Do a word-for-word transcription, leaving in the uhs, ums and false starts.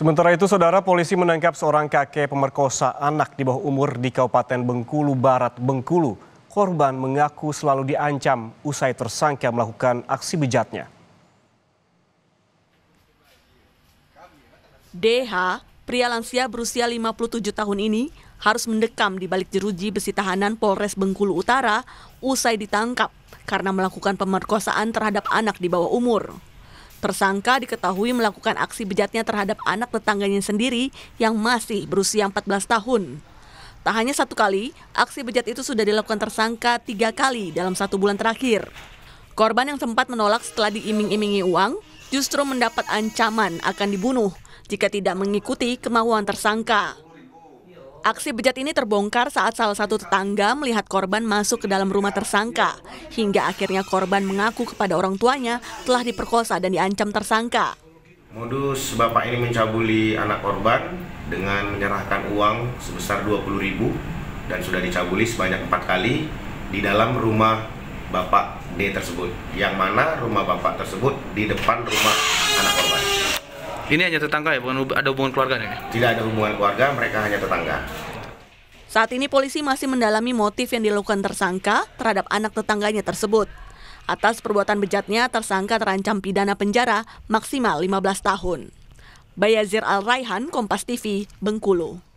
Sementara itu, saudara, polisi menangkap seorang kakek pemerkosa anak di bawah umur di Kabupaten Bengkulu Barat, Bengkulu. Korban mengaku selalu diancam usai tersangka melakukan aksi bejatnya. D H, pria lansia berusia lima puluh tujuh tahun ini, harus mendekam di balik jeruji besi tahanan Polres Bengkulu Utara usai ditangkap karena melakukan pemerkosaan terhadap anak di bawah umur. Tersangka diketahui melakukan aksi bejatnya terhadap anak tetangganya sendiri yang masih berusia empat belas tahun. Tak hanya satu kali, aksi bejat itu sudah dilakukan tersangka tiga kali dalam satu bulan terakhir. Korban yang sempat menolak setelah diiming-imingi uang, justru mendapat ancaman akan dibunuh jika tidak mengikuti kemauan tersangka. Aksi bejat ini terbongkar saat salah satu tetangga melihat korban masuk ke dalam rumah tersangka, hingga akhirnya korban mengaku kepada orang tuanya telah diperkosa dan diancam tersangka. Modus bapak ini mencabuli anak korban dengan menyerahkan uang sebesar dua puluh ribu dan sudah dicabuli sebanyak empat kali di dalam rumah bapak D tersebut, yang mana rumah bapak tersebut di depan rumah anak korban. Ini hanya tetangga ya, bukan ada hubungan keluarga ini? Tidak ada hubungan keluarga, mereka hanya tetangga. Saat ini polisi masih mendalami motif yang dilakukan tersangka terhadap anak tetangganya tersebut. Atas perbuatan bejatnya, tersangka terancam pidana penjara maksimal lima belas tahun. Bayazir Al-Raihan, Kompas T V, Bengkulu.